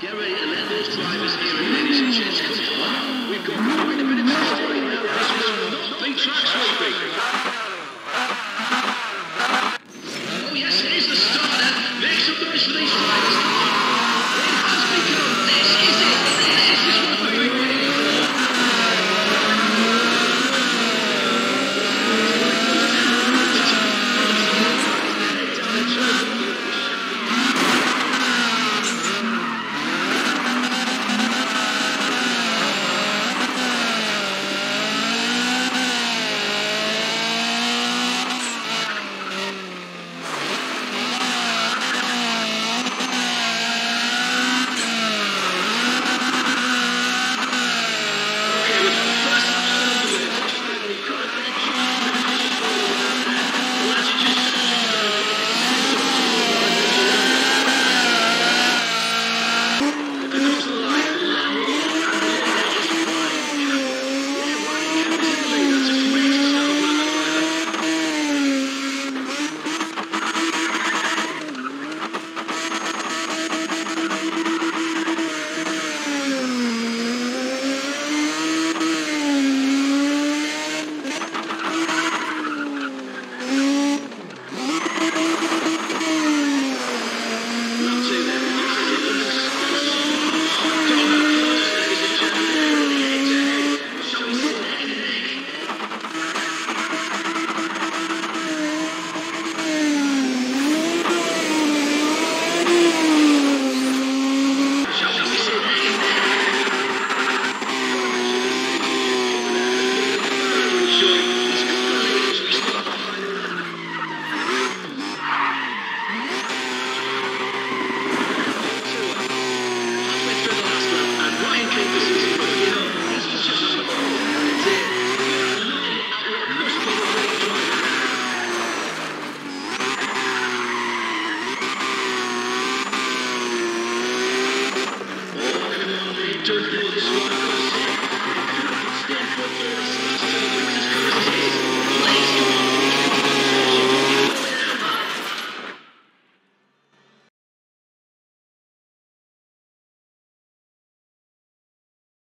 Gary and let those drivers here in ladies and gents come on. We've got quite a bit of time right now. This will not be track sweeping.